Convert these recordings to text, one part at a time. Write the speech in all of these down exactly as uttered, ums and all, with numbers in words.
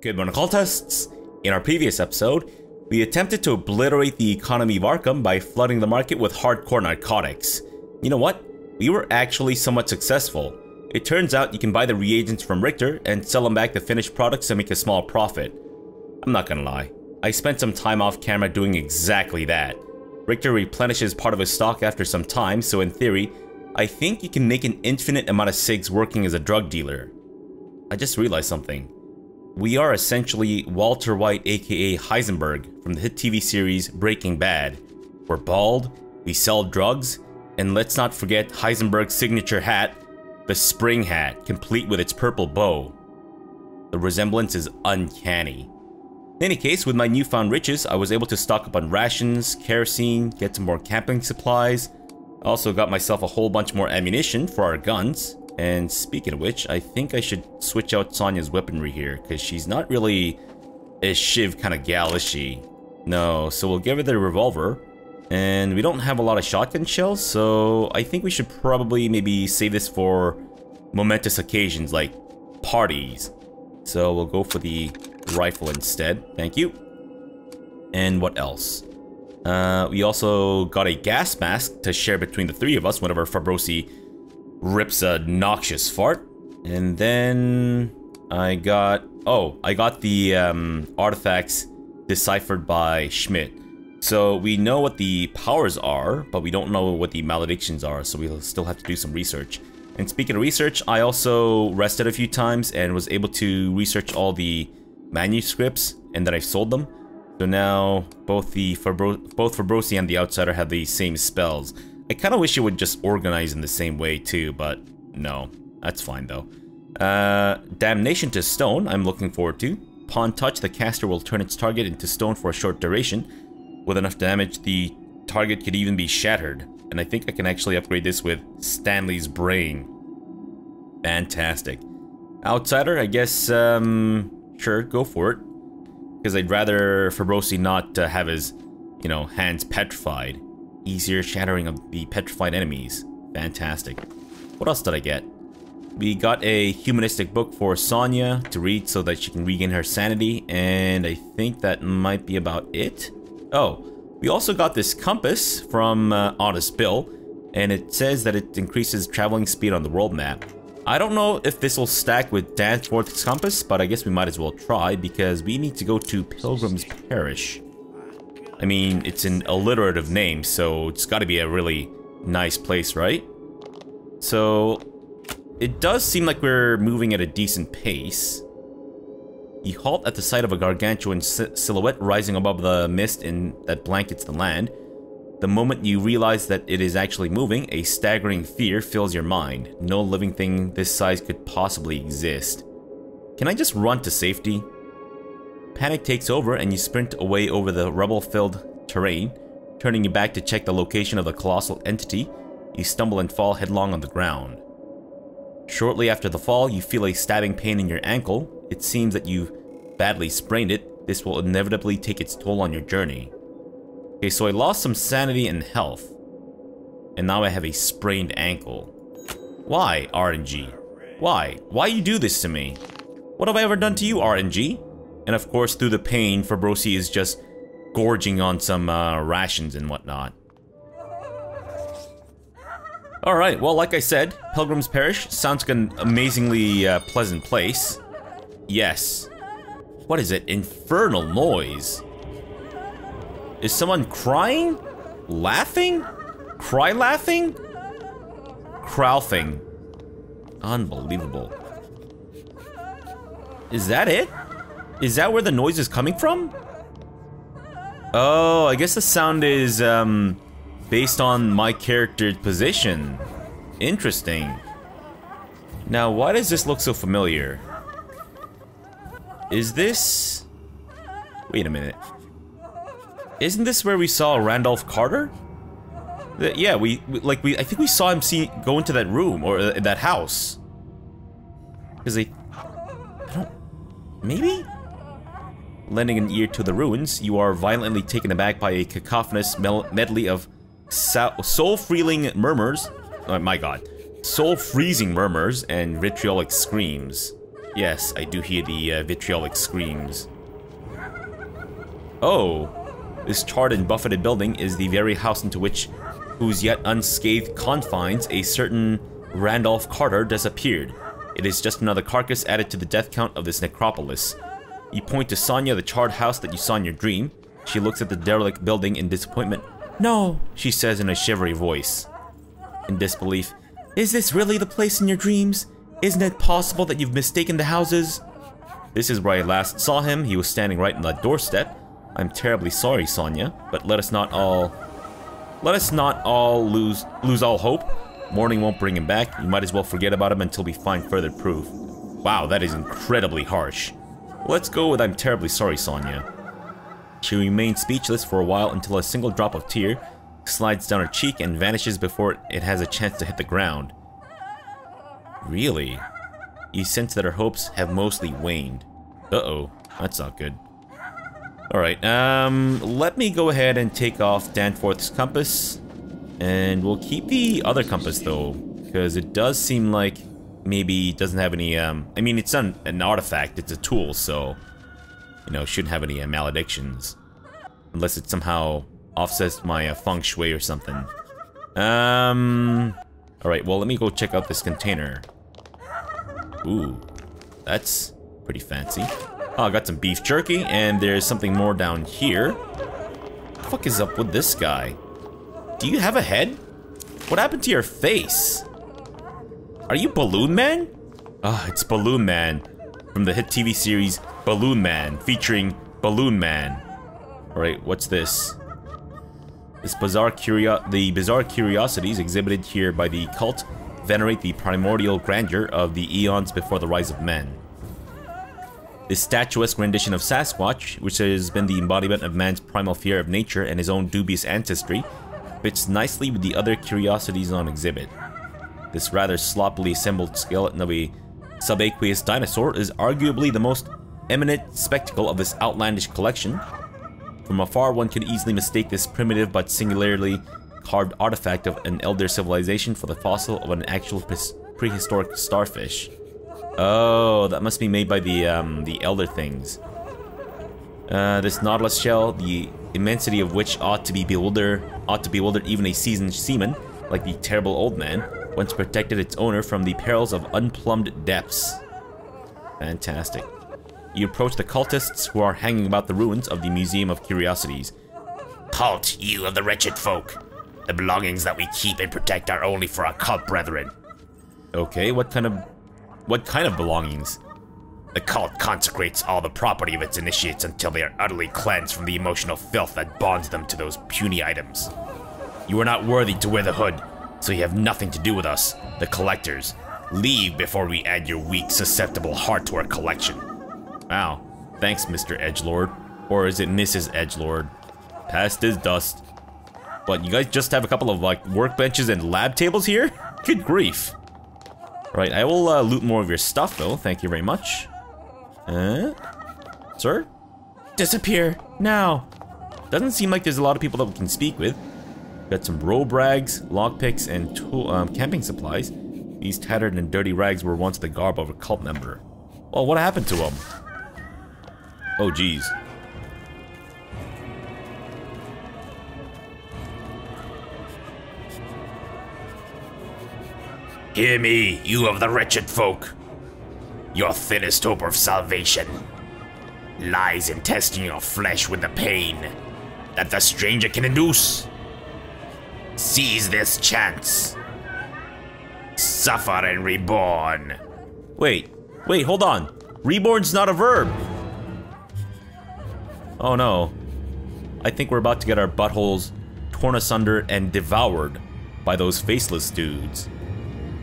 Good morning, cultists. In our previous episode, we attempted to obliterate the economy of Arkham by flooding the market with hardcore narcotics. You know what? We were actually somewhat successful. It turns out you can buy the reagents from Richter and sell them back the finished products and make a small profit. I'm not gonna lie, I spent some time off camera doing exactly that. Richter replenishes part of his stock after some time, so in theory, I think you can make an infinite amount of cigs working as a drug dealer. I just realized something. We are essentially Walter White, aka Heisenberg, from the hit T V series Breaking Bad. We're bald, we sell drugs, and let's not forget Heisenberg's signature hat, the spring hat, complete with its purple bow. The resemblance is uncanny. In any case, with my newfound riches, I was able to stock up on rations, kerosene, get some more camping supplies. I also got myself a whole bunch more ammunition for our guns. And speaking of which, I think I should switch out Sonya's weaponry here, because she's not really a Shiv kind of gal, is she? No, so we'll give her the revolver. And we don't have a lot of shotgun shells, so I think we should probably maybe save this for momentous occasions, like parties. So we'll go for the rifle instead. Thank you. And what else? Uh, we also got a gas mask to share between the three of us whenever Fabrosi rips a noxious fart. And then I got, oh, I got the um, artifacts deciphered by Schmidt. So we know what the powers are, but we don't know what the maledictions are, so we'll still have to do some research. And speaking of research, I also rested a few times and was able to research all the manuscripts, and then I sold them. So now both the Fabro both Fabrosi and the Outsider have the same spells. I kind of wish it would just organize in the same way too, but no, that's fine though. Uh, Damnation to Stone, I'm looking forward to. Upon touch, the caster will turn its target into stone for a short duration. With enough damage, the target could even be shattered. And I think I can actually upgrade this with Stanley's brain. Fantastic. Outsider, I guess, um, sure, go for it. Because I'd rather Fabrosi not uh, have his, you know, hands petrified. Easier shattering of the petrified enemies. Fantastic. What else did I get? We got a humanistic book for Sonya to read so that she can regain her sanity, and I think that might be about it. Oh, we also got this compass from uh, Honest Bill, and it says that it increases traveling speed on the world map. I don't know if this will stack with Danforth's compass, but I guess we might as well try because we need to go to Pilgrim's Parish. I mean, it's an alliterative name, so it's got to be a really nice place, right? So, it does seem like we're moving at a decent pace. You halt at the sight of a gargantuan si- silhouette rising above the mist in that blankets the land. The moment you realize that it is actually moving, a staggering fear fills your mind. No living thing this size could possibly exist. Can I just run to safety? Panic takes over and you sprint away over the rubble-filled terrain. Turning you back to check the location of the colossal entity, you stumble and fall headlong on the ground. Shortly after the fall, you feel a stabbing pain in your ankle. It seems that you've badly sprained it. This will inevitably take its toll on your journey. Okay, so I lost some sanity and health. And now I have a sprained ankle. Why, R N G? Why? Why you do this to me? What have I ever done to you, R N G? And of course, through the pain, Fabrosi is just gorging on some uh, rations and whatnot. Alright, well, like I said, Pilgrim's Parish sounds like an amazingly uh, pleasant place. Yes. What is it? Infernal noise. Is someone crying? Laughing? Cry laughing? Crowfing. Unbelievable. Is that it? Is that where the noise is coming from? Oh, I guess the sound is um, based on my character's position. Interesting. Now, why does this look so familiar? Is this... Wait a minute. Isn't this where we saw Randolph Carter? The, yeah, we, we like we. I think we saw him see go into that room or uh, that house. Because they, I don't. Maybe. Lending an ear to the ruins, you are violently taken aback by a cacophonous medley of soul-freeing murmurs. Oh my god. soul-freezing murmurs and vitriolic screams. Yes, I do hear the uh, vitriolic screams. Oh, this charred and buffeted building is the very house into which, whose yet unscathed confines a certain Randolph Carter disappeared. It is just another carcass added to the death count of this necropolis. You point to Sonya, the charred house that you saw in your dream. She looks at the derelict building in disappointment. "No," she says in a shivery voice. In disbelief, "Is this really the place in your dreams? Isn't it possible that you've mistaken the houses?" "This is where I last saw him. He was standing right on the doorstep. I'm terribly sorry, Sonya, but let us not all... Let us not all lose lose all hope. Mourning won't bring him back. You might as well forget about him until we find further proof." Wow, that is incredibly harsh. Let's go with "I'm terribly sorry, Sonya." She remains speechless for a while until a single drop of tear slides down her cheek and vanishes before it has a chance to hit the ground. Really? You sense that her hopes have mostly waned. Uh-oh, that's not good. Alright, um, let me go ahead and take off Danforth's compass. And we'll keep the other compass, though, because it does seem like maybe it doesn't have any, um... I mean, it's not an artifact, it's a tool, so... You know, shouldn't have any uh, maledictions. Unless it somehow offsets my uh, feng shui or something. Um... Alright, well, let me go check out this container. Ooh, that's pretty fancy. Oh, I got some beef jerky, and there's something more down here. What the fuck is up with this guy? Do you have a head? What happened to your face? Are you Balloon Man? Ah, oh, it's Balloon Man. From the hit T V series Balloon Man, featuring Balloon Man. Alright, what's this? This bizarre curio- the bizarre curiosities exhibited here by the cult venerate the primordial grandeur of the eons before the rise of men. This statuesque rendition of Sasquatch, which has been the embodiment of man's primal fear of nature and his own dubious ancestry, fits nicely with the other curiosities on exhibit. This rather sloppily assembled skeleton of a subaqueous dinosaur is arguably the most eminent spectacle of this outlandish collection. From afar, one can easily mistake this primitive but singularly carved artifact of an elder civilization for the fossil of an actual pre prehistoric starfish. Oh, that must be made by the, um, the elder things. Uh, this nautilus shell, the immensity of which ought to be bewilder, ought to bewilder even a seasoned seaman, like the terrible old man, once protected its owner from the perils of unplumbed depths. Fantastic. You approach the cultists who are hanging about the ruins of the Museum of Curiosities. "Halt, you of the wretched folk! The belongings that we keep and protect are only for our cult brethren." Okay, what kind of... what kind of belongings? "The cult consecrates all the property of its initiates until they are utterly cleansed from the emotional filth that bonds them to those puny items. You are not worthy to wear the hood, so you have nothing to do with us, the collectors. Leave before we add your weak, susceptible heart to our collection." Wow. Thanks, Mister Edgelord. Or is it Missus Edgelord? Past is dust. But you guys just have a couple of, like, workbenches and lab tables here? Good grief. Right, I will uh, loot more of your stuff, though. Thank you very much. Uh, sir? Disappear now. Doesn't seem like there's a lot of people that we can speak with. Got some robe rags, lockpicks, and tool, um, camping supplies. These tattered and dirty rags were once the garb of a cult member. Well, what happened to them? Oh, geez. "Hear me, you of the wretched folk. Your thinnest hope of salvation lies in testing your flesh with the pain that the stranger can induce. Seize this chance. Suffer and reborn." Wait, wait, hold on. Reborn's not a verb. Oh no. I think we're about to get our buttholes torn asunder and devoured by those faceless dudes.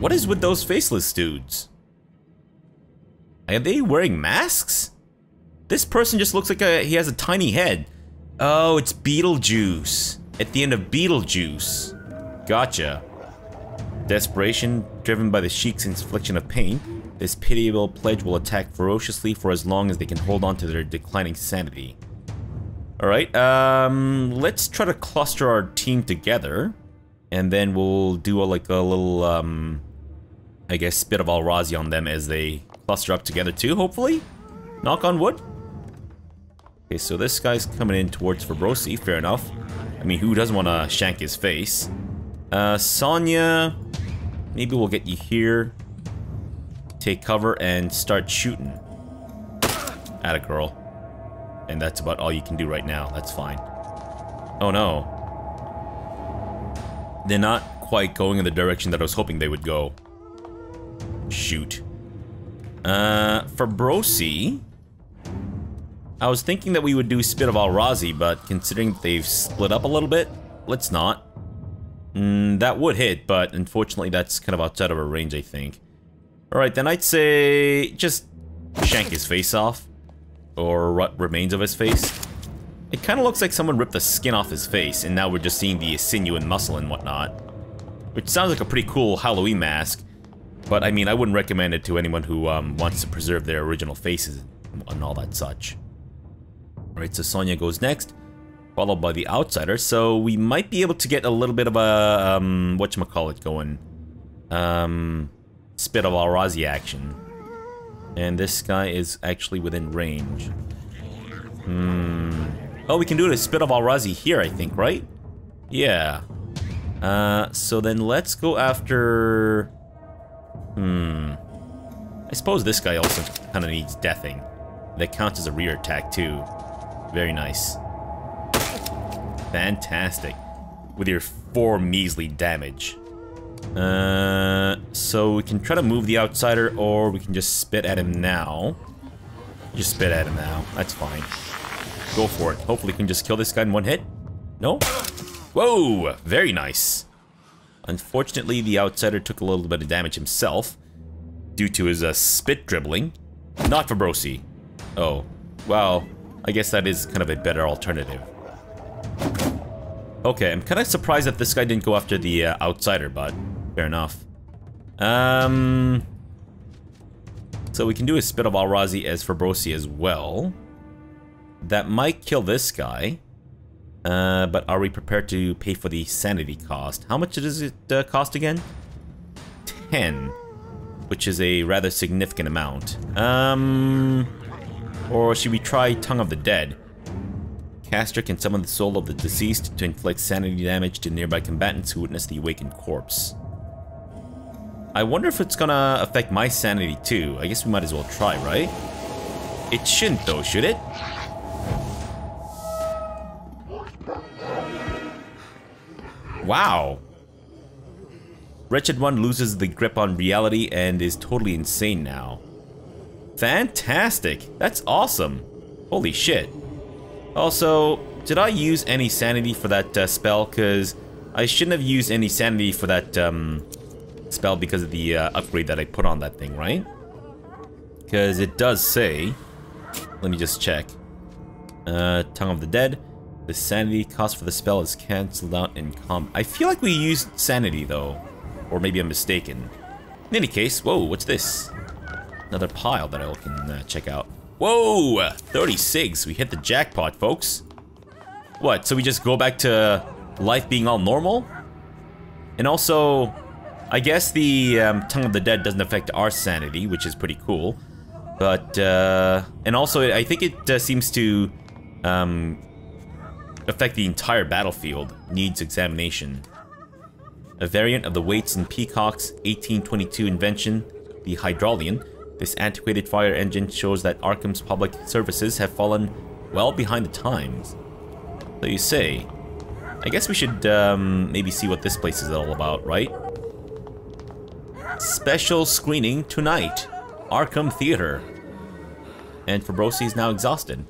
What is with those faceless dudes? Are they wearing masks? This person just looks like a, he has a tiny head. Oh, it's Beetlejuice. At the end of Beetlejuice. Gotcha. Desperation, driven by the sheik's infliction of pain, this pitiable pledge will attack ferociously for as long as they can hold on to their declining sanity. Alright, um, let's try to cluster our team together. And then we'll do a, like a little, um, I guess, spit of Al-Razi on them as they cluster up together too, hopefully? Knock on wood? Okay, so this guy's coming in towards Fabrosi, fair enough. I mean, who doesn't want to shank his face? Uh, Sonya, maybe we'll get you here. Take cover and start shooting. Atta girl. And that's about all you can do right now, that's fine. Oh no. They're not quite going in the direction that I was hoping they would go. Shoot. Uh, Fabrosi. I was thinking that we would do Spit of Al-Razi, but considering they've split up a little bit, let's not. Mm, that would hit, but unfortunately that's kind of outside of our range, I think. Alright, then I'd say just shank his face off. Or what remains of his face. It kind of looks like someone ripped the skin off his face, and now we're just seeing the sinew and muscle and whatnot. Which sounds like a pretty cool Halloween mask. But, I mean, I wouldn't recommend it to anyone who um, wants to preserve their original faces and all that such. Alright, so Sonya goes next, followed by the Outsider, so we might be able to get a little bit of a, um, whatchamacallit going. Um, Spit of Al-Razi action. And this guy is actually within range. Hmm. Oh, we can do it as Spit of Al-Razi here, I think, right? Yeah. Uh, so then let's go after... Hmm. I suppose this guy also kind of needs deathing. That counts as a rear attack too. Very nice. Fantastic. With your four measly damage. Uh, so we can try to move the Outsider, or we can just spit at him now. Just spit at him now. That's fine. Go for it. Hopefully we can just kill this guy in one hit. No? Whoa! Very nice. Unfortunately, the Outsider took a little bit of damage himself due to his uh, spit dribbling. Not Fabrosi. Oh, well, I guess that is kind of a better alternative. Okay, I'm kind of surprised that this guy didn't go after the uh, Outsider, but fair enough. Um, so we can do a Spit of Al-Razi as Fabrosi as well. That might kill this guy. Uh, but are we prepared to pay for the sanity cost? How much does it uh, cost again? ten, which is a rather significant amount. Um, or should we try Tongue of the Dead? Caster can summon the soul of the deceased to inflict sanity damage to nearby combatants who witness the awakened corpse. I wonder if it's gonna affect my sanity too. I guess we might as well try, right? It shouldn't though, should it? Wow. Wretched One loses the grip on reality and is totally insane now. Fantastic! That's awesome! Holy shit. Also, did I use any sanity for that uh, spell? Because I shouldn't have used any sanity for that um, spell because of the uh, upgrade that I put on that thing, right? Because it does say... Let me just check. Uh, Tongue of the Dead. The sanity cost for the spell is cancelled out in combat. I feel like we used sanity though, or maybe I'm mistaken. In any case, whoa, what's this? Another pile that I can uh, check out. Whoa, thirty-six, we hit the jackpot, folks. What, so we just go back to life being all normal? And also, I guess the um, Tongue of the Dead doesn't affect our sanity, which is pretty cool. But, uh, and also I think it uh, seems to, um, affect the entire battlefield. Needs examination. A variant of the Weights and Peacock's eighteen twenty-two invention, the Hydraulian. This antiquated fire engine shows that Arkham's public services have fallen well behind the times. So you say. I guess we should um, maybe see what this place is all about, right? Special screening tonight. Arkham Theater. And Fabrosi is now exhausted.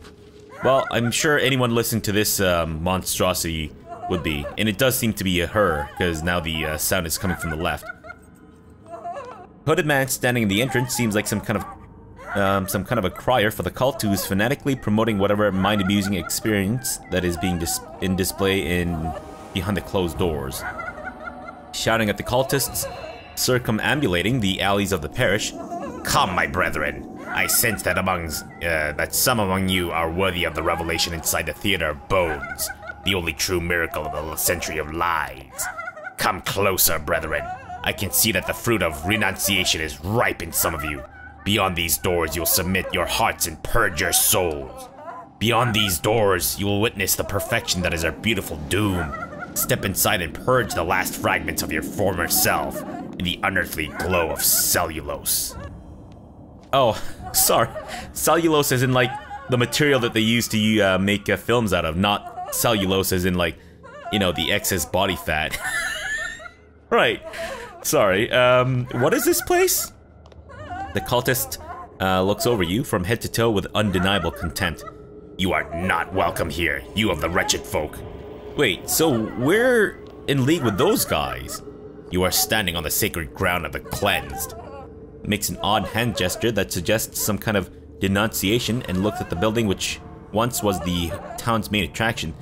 Well, I'm sure anyone listening to this um, monstrosity would be. And it does seem to be a her, because now the uh, sound is coming from the left. Hooded man standing in the entrance seems like some kind of um, some kind of a crier for the cult who is fanatically promoting whatever mind-abusing experience that is being dis in display in behind the closed doors. Shouting at the cultists, circumambulating the alleys of the parish. Come, my brethren. I sense that amongst, uh, that some among you are worthy of the revelation inside the Theater of Bones, the only true miracle of the century of lies. Come closer, brethren. I can see that the fruit of renunciation is ripe in some of you. Beyond these doors, you'll submit your hearts and purge your souls. Beyond these doors, you will witness the perfection that is our beautiful doom. Step inside and purge the last fragments of your former self in the unearthly glow of cellulose. Oh, sorry. Cellulose as in, like, the material that they use to uh, make uh, films out of, not cellulose as in, like, you know, the excess body fat. Right. Sorry. Um, what is this place? The cultist uh, looks over you from head to toe with undeniable contempt. You are not welcome here, you of the wretched folk. Wait, so we're in league with those guys? You are standing on the sacred ground of the cleansed. Makes an odd hand gesture that suggests some kind of denunciation and looks at the building which once was the town's main attraction.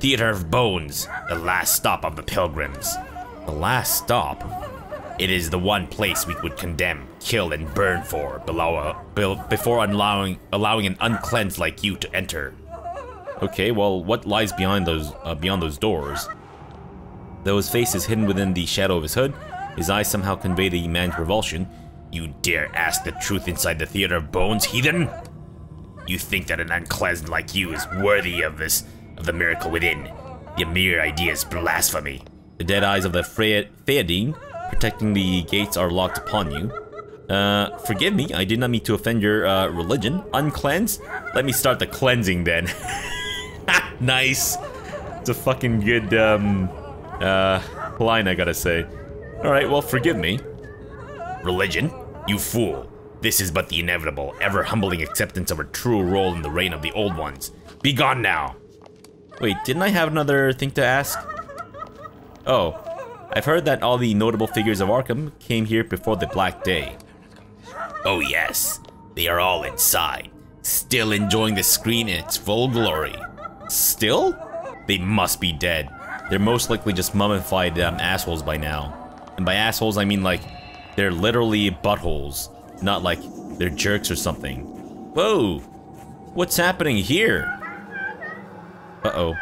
Theater of Bones, the last stop of the pilgrims. The last stop? It is the one place we would condemn, kill, and burn for below, before allowing, allowing an uncleansed like you to enter. Okay, well, what lies behind those uh, beyond those doors? Though his face is hidden within the shadow of his hood, his eyes somehow convey the man's revulsion. You dare ask the truth inside the Theater of Bones, heathen? You think that an uncleansed like you is worthy of this, of the miracle within? The mere idea is blasphemy. The dead eyes of the Feodine protecting the gates are locked upon you. Uh, forgive me, I did not mean to offend your uh, religion. Uncleansed? Let me start the cleansing then. Nice. It's a fucking good um, uh, line, I gotta say. Alright, well, forgive me. Religion? You fool. This is but the inevitable, ever-humbling acceptance of her true role in the reign of the Old Ones. Be gone now! Wait, didn't I have another thing to ask? Oh. I've heard that all the notable figures of Arkham came here before the Black Day. Oh yes. They are all inside. Still enjoying the screen in its full glory. Still? They must be dead. They're most likely just mummified um, assholes by now. And by assholes, I mean like, they're literally buttholes. Not like they're jerks or something. Whoa! What's happening here? Uh-oh.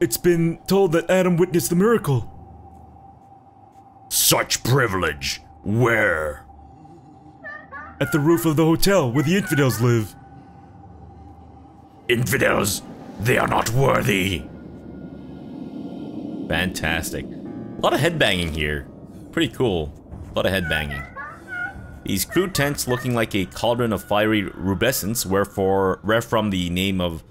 It's been told that Adam witnessed the miracle. Such privilege. Where? At the roof of the hotel where the infidels live. Infidels? They are not worthy. Fantastic. A lot of headbanging here. Pretty cool. A lot of headbanging. These crude tents looking like a cauldron of fiery rubescence, wherefore, wherefrom the name of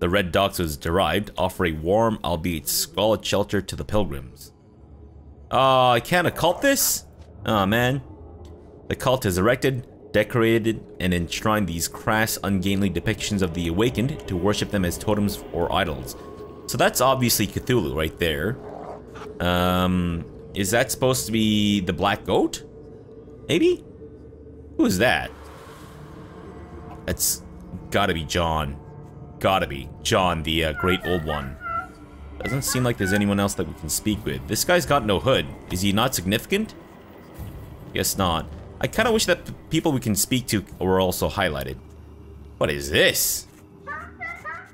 the Red Dogs was derived, offer a warm, albeit squalid shelter to the pilgrims. Ah, uh, I can't occult this? Aw, oh, man. The cult has erected, decorated, and enshrined these crass, ungainly depictions of the awakened to worship them as totems or idols. So that's obviously Cthulhu right there. Um, is that supposed to be the Black Goat? Maybe? Who's that? That's gotta be John. Gotta be. John, the uh, Great Old One. Doesn't seem like there's anyone else that we can speak with. This guy's got no hood. Is he not significant? Guess not. I kinda wish that the people we can speak to were also highlighted. What is this?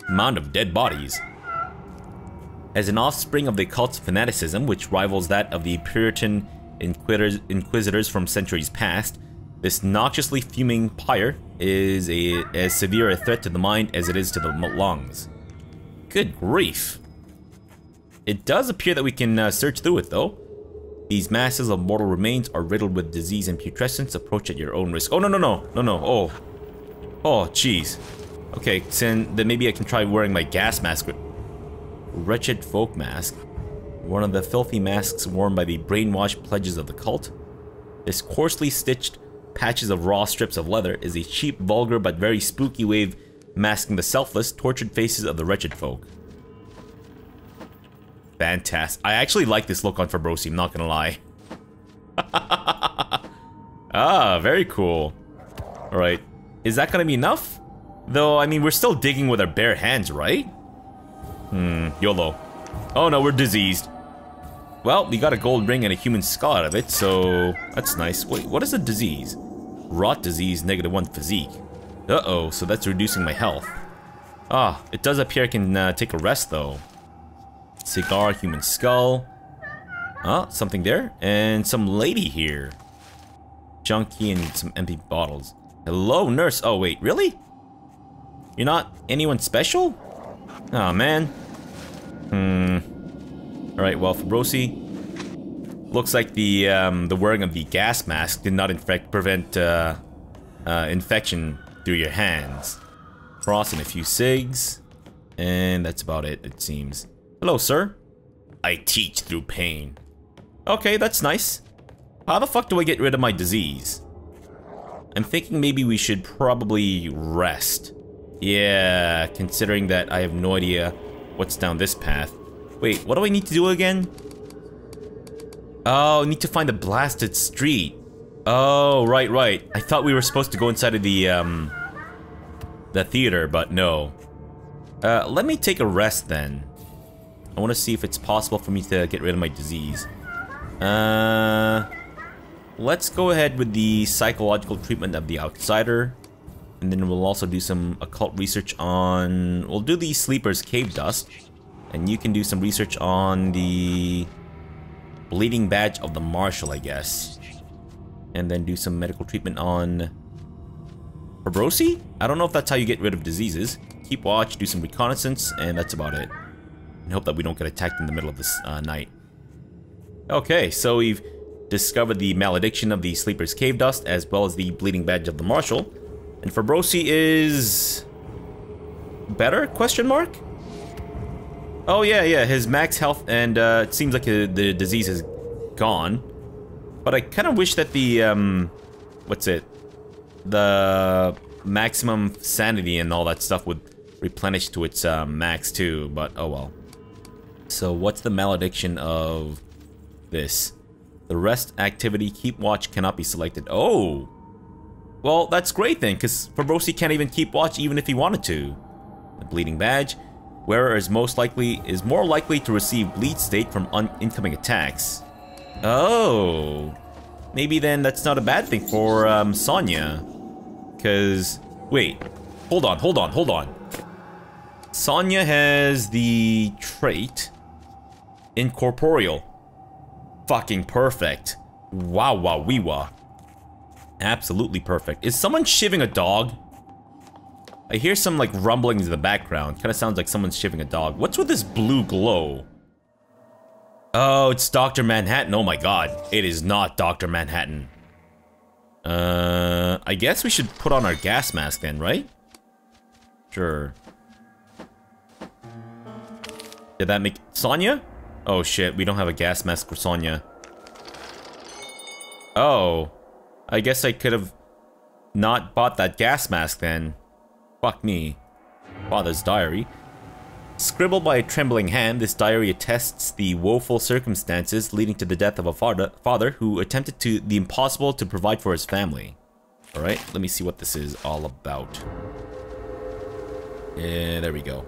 Mound of dead bodies. As an offspring of the cult's fanaticism, which rivals that of the Puritan inquisitors, inquisitors from centuries past, this noxiously fuming pyre is a, as severe a threat to the mind as it is to the lungs. Good grief. It does appear that we can uh, search through it, though. These masses of mortal remains are riddled with disease and putrescence. Approach at your own risk. Oh, no, no, no. No, no. Oh. Oh, jeez. Okay, so then maybe I can try wearing my gas mask. Wretched folk mask. One of the filthy masks worn by the brainwashed pledges of the cult. This coarsely stitched patches of raw strips of leather is a cheap, vulgar, but very spooky way of masking the selfless, tortured faces of the wretched folk. Fantastic. I actually like this look on Fabrosi, I'm not gonna lie. Ah, very cool. Alright. Is that gonna be enough? Though, I mean, we're still digging with our bare hands, right? Hmm, YOLO. Oh no, we're diseased. Well, we got a gold ring and a human skull out of it, so that's nice. Wait, what is a disease? Rot disease, negative one physique. Uh-oh, so that's reducing my health. Ah, it does appear I can uh, take a rest, though. Cigar, human skull. Oh, something there. And some lady here. Junkie and some empty bottles. Hello, nurse. Oh, wait, really? You're not anyone special? Oh, man. Hmm. Alright, well, Fabrosi. Looks like the um, the wearing of the gas mask did not infect, prevent uh, uh, infection through your hands. Frost and a few cigs. And that's about it, it seems. Hello, sir. I teach through pain. Okay, that's nice. How the fuck do I get rid of my disease? I'm thinking maybe we should probably rest. Yeah, considering that I have no idea what's down this path. Wait, what do I need to do again? Oh, I need to find the Blasted Street. Oh, right, right. I thought we were supposed to go inside of the, um... the theater, but no. Uh, let me take a rest then. I want to see if it's possible for me to get rid of my disease. Uh... Let's go ahead with the psychological treatment of the Outsider. And then we'll also do some occult research on... We'll do the Sleeper's Cave Dust. And you can do some research on the... Bleeding Badge of the Marshal, I guess. And then do some medical treatment on... Fabrosi? I don't know if that's how you get rid of diseases. Keep watch, do some reconnaissance, and that's about it. And hope that we don't get attacked in the middle of this uh, night. Okay, so we've... discovered the malediction of the Sleeper's Cave Dust, as well as the Bleeding Badge of the Marshal. And Fabrosi is... better? Question mark? Oh yeah, yeah, his max health, and uh, it seems like uh, the disease is gone. But I kind of wish that the, um... what's it? The maximum sanity and all that stuff would replenish to its uh, max too, but oh well. So what's the malediction of this? The rest activity, keep watch, cannot be selected. Oh! Well, that's great then, because Fabrosi can't even keep watch even if he wanted to. The Bleeding Badge. Wearer is most likely, is more likely to receive bleed state from un incoming attacks. Oh! Maybe then that's not a bad thing for um, Sonya. Because, wait. Hold on, hold on, hold on. Sonya has the trait... Incorporeal. Fucking perfect. Wow, wow, wee wah. Absolutely perfect. Is someone shivving a dog? I hear some like rumblings in the background. Kind of sounds like someone's shivving a dog. What's with this blue glow? Oh, it's Doctor Manhattan. Oh my god. It is not Doctor Manhattan. Uh, I guess we should put on our gas mask then, right? Sure. Did that make Sonya? Oh shit, we don't have a gas mask for Sonya. Oh. I guess I could have not bought that gas mask then. Fuck me. Father's diary. Scribbled by a trembling hand, this diary attests the woeful circumstances leading to the death of a father, father who attempted to the impossible to provide for his family. Alright, let me see what this is all about. Yeah, there we go.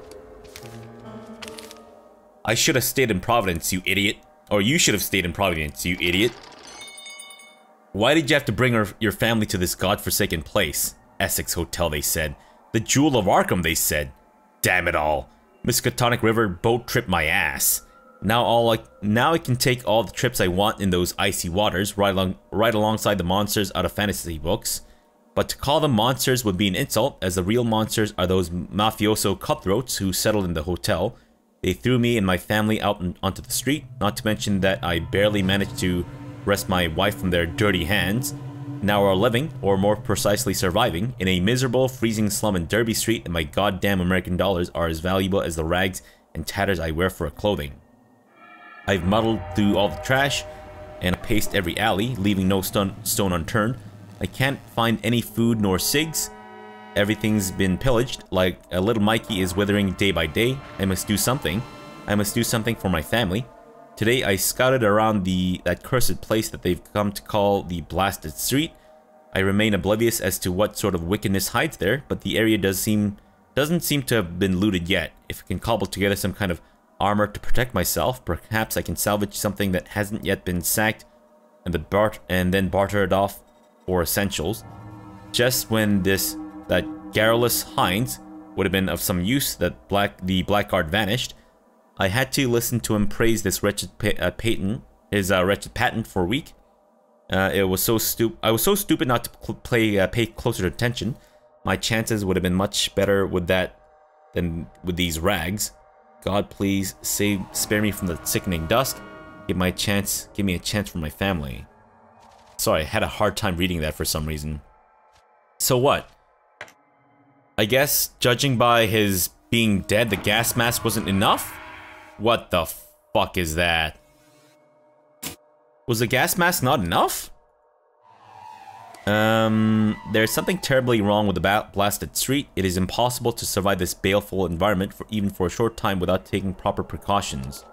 I should have stayed in Providence, you idiot. Or you should have stayed in Providence, you idiot. Why did you have to bring her, your family to this godforsaken place? Essex Hotel, they said. The Jewel of Arkham, they said. Damn it all. Miskatonic River boat trip my ass. Now all I, now I can take all the trips I want in those icy waters, right, along, right alongside the monsters out of fantasy books. But to call them monsters would be an insult, as the real monsters are those mafioso cutthroats who settled in the hotel. They threw me and my family out onto the street, not to mention that I barely managed to wrest my wife from their dirty hands. Now we're living, or more precisely surviving, in a miserable, freezing slum in Derby Street, and my goddamn American dollars are as valuable as the rags and tatters I wear for clothing. I've muddled through all the trash, and paced every alley, leaving no stone, stone unturned. I can't find any food nor cigs. Everything's been pillaged, like a little Mikey is withering day by day. I must do something. I must do something for my family. Today I scouted around the that cursed place that they've come to call the Blasted Street. I remain oblivious as to what sort of wickedness hides there, but the area does seem, doesn't seem to have been looted yet. If I can cobble together some kind of armor to protect myself, perhaps I can salvage something that hasn't yet been sacked and, the bart and then barter it off for essentials. Just when this... that garrulous Heinz would have been of some use that black the blackguard vanished. I had to listen to him praise this wretched pa uh, Peyton his uh, wretched patent for a week. Uh, it was so stupid. I was so stupid not to play uh, pay closer attention. My chances would have been much better with that than with these rags. God, please save, spare me from the sickening dust. Give my chance. Give me a chance for my family. Sorry, I had a hard time reading that for some reason. So what? I guess, judging by his being dead, the gas mask wasn't enough? What the fuck is that? Was the gas mask not enough? Um, there's something terribly wrong with the blasted street. It is impossible to survive this baleful environment for even for a short time without taking proper precautions.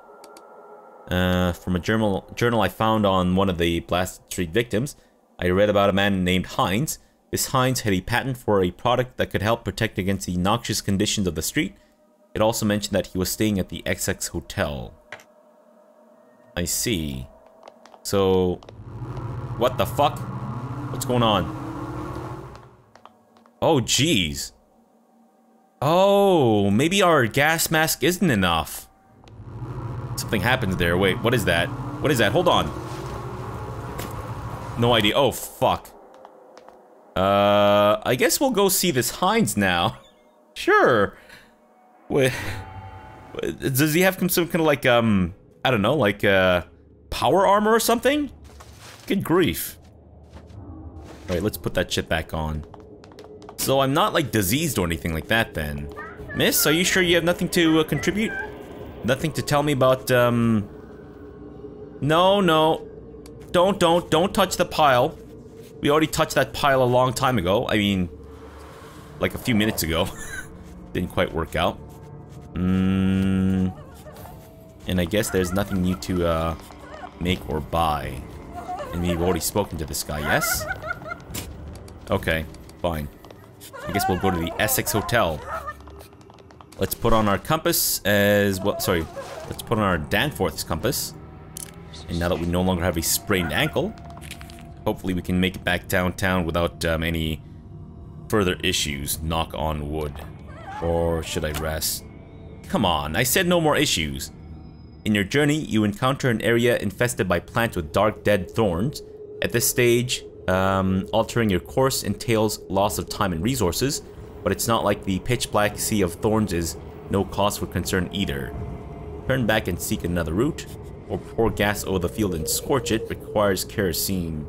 Uh, from a journal, journal I found on one of the Blasted Street victims, I read about a man named Heinz. This Heinz had a patent for a product that could help protect against the noxious conditions of the street. It also mentioned that he was staying at the Essex Hotel. I see. So, what the fuck? What's going on? Oh, jeez. Oh, maybe our gas mask isn't enough. Something happens there. Wait, what is that? What is that? Hold on. No idea. Oh, fuck. Uh, I guess we'll go see this Heinz now. Sure. Wait. Does he have some kind of like, um, I don't know, like, uh, power armor or something? Good grief. Alright, let's put that shit back on. So I'm not, like, diseased or anything like that then. Miss, are you sure you have nothing to uh, contribute? Nothing to tell me about, um... No, no. Don't, don't, don't touch the pile. We already touched that pile a long time ago. I mean, like a few minutes ago. Didn't quite work out. Mm. And I guess there's nothing new to, uh, make or buy. And we've already spoken to this guy, yes? Okay, fine. I guess we'll go to the Essex Hotel. Let's put on our compass as well. Sorry, let's put on our Danforth's compass. And now that we no longer have a sprained ankle, hopefully we can make it back downtown without um, any further issues. Knock on wood. Or should I rest? Come on, I said no more issues. In your journey, you encounter an area infested by plants with dark, dead thorns. At this stage, um, altering your course entails loss of time and resources. But it's not like the pitch-black sea of thorns is no cause for concern either. Turn back and seek another route, or pour gas over the field and scorch it. Requires kerosene.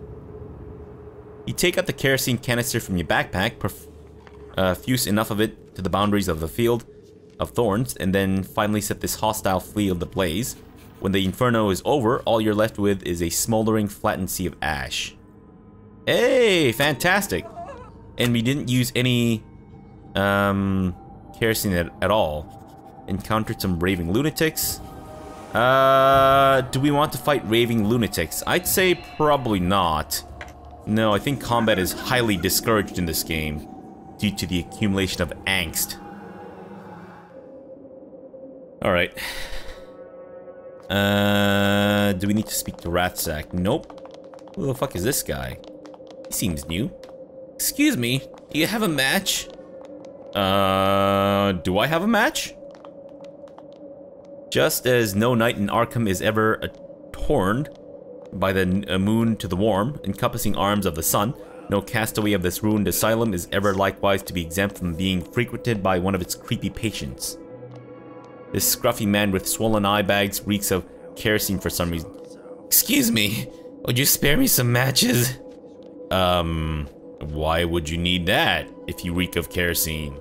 You take out the kerosene canister from your backpack, perfuse uh, enough of it to the boundaries of the field of thorns, and then finally set this hostile field ablaze. When the inferno is over, all you're left with is a smoldering, flattened sea of ash. Hey, fantastic! And we didn't use any... Um, kerosene at, at all. Encountered some raving lunatics. Uh, do we want to fight raving lunatics? I'd say probably not. No, I think combat is highly discouraged in this game due to the accumulation of angst. Alright. Uh, do we need to speak to Rathsack? Nope. Who the fuck is this guy? He seems new. Excuse me, do you have a match? Uh, do I have a match? Just as no night in Arkham is ever uh, torn by the uh, moon to the warm, encompassing arms of the sun, no castaway of this ruined asylum is ever likewise to be exempt from being frequented by one of its creepy patients. This scruffy man with swollen eye bags reeks of kerosene for some reason. Excuse me, would you spare me some matches? Um, why would you need that if you reek of kerosene?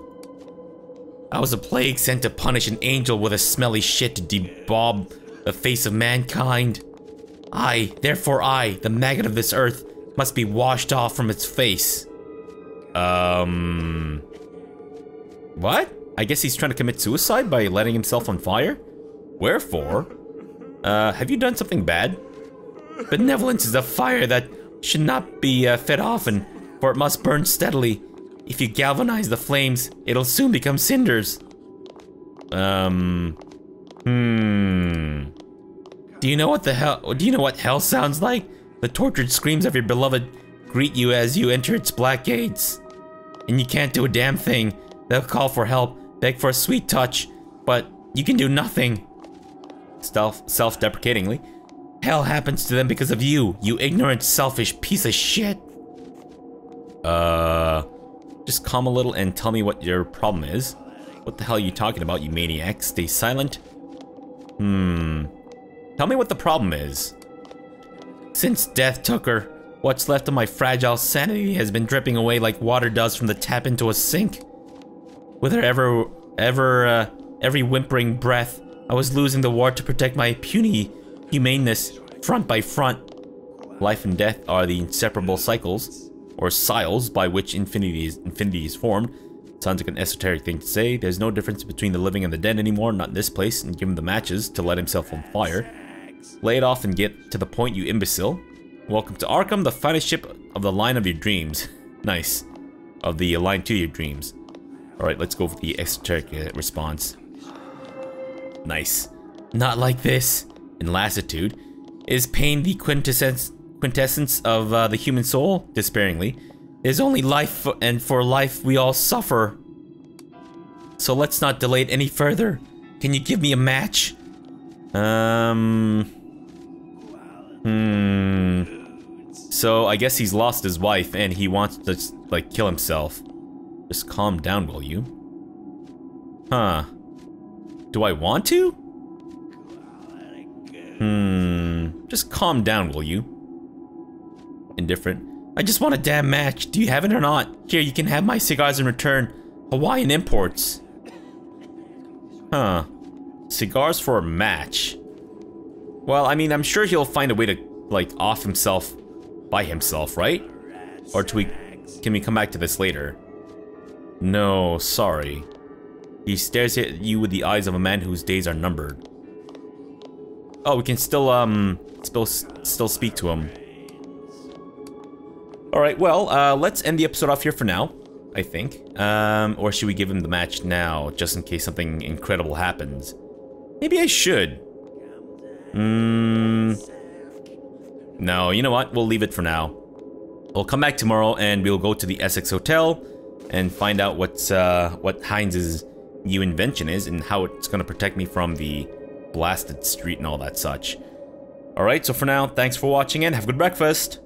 I was a plague sent to punish an angel with a smelly shit to debob the face of mankind. I, therefore I, the maggot of this earth, must be washed off from its face. Um... What? I guess he's trying to commit suicide by letting himself on fire? Wherefore? Uh, have you done something bad? Benevolence is a fire that should not be uh, fed often, for it must burn steadily. If you galvanize the flames, it'll soon become cinders. Um... Hmm... Do you know what the hell- do you know what hell sounds like? The tortured screams of your beloved greet you as you enter its black gates. And you can't do a damn thing. They'll call for help, beg for a sweet touch, but you can do nothing. Self- self-deprecatingly. Hell happens to them because of you, you ignorant, selfish piece of shit. Uh, just calm a little and tell me what your problem is. What the hell are you talking about, you maniac? Stay silent. Hmm. Tell me what the problem is. Since death took her, what's left of my fragile sanity has been dripping away like water does from the tap into a sink. With her ever, ever, uh, every whimpering breath, I was losing the war to protect my puny humaneness, front by front. Life and death are the inseparable cycles, or siles, by which infinity is, infinity is formed. Sounds like an esoteric thing to say. There's no difference between the living and the dead anymore, not in this place, and give him the matches to light himself on fire. Lay it off and get to the point, you imbecile. Welcome to Arkham, the finest ship of the line of your dreams. Nice. Of the line to your dreams. Alright, let's go for the esoteric uh, response. Nice. Not like this. In lassitude. Is pain the quintessence, quintessence of uh, the human soul? Despairingly. There's only life, and for life we all suffer. So let's not delay it any further. Can you give me a match? Um... Hmm... So, I guess he's lost his wife, and he wants to, like, kill himself. Just calm down, will you? Huh. Do I want to? Hmm... Just calm down, will you? Indifferent. I just want a damn match. Do you have it or not? Here, you can have my cigars in return. Hawaiian imports. Huh. Cigars for a match. Well, I mean, I'm sure he'll find a way to, like, off himself by himself, right? Or do we, can we come back to this later? No, sorry. He stares at you with the eyes of a man whose days are numbered. Oh, we can still, um, still, still speak to him. Alright, well, uh, let's end the episode off here for now, I think. Um, or should we give him the match now, just in case something incredible happens? Maybe I should. Mm, no, you know what? We'll leave it for now. We'll come back tomorrow and we'll go to the Essex Hotel and find out what's, uh, what Heinz's new invention is and how it's going to protect me from the blasted street and all that such. Alright, so for now, thanks for watching and have a good breakfast.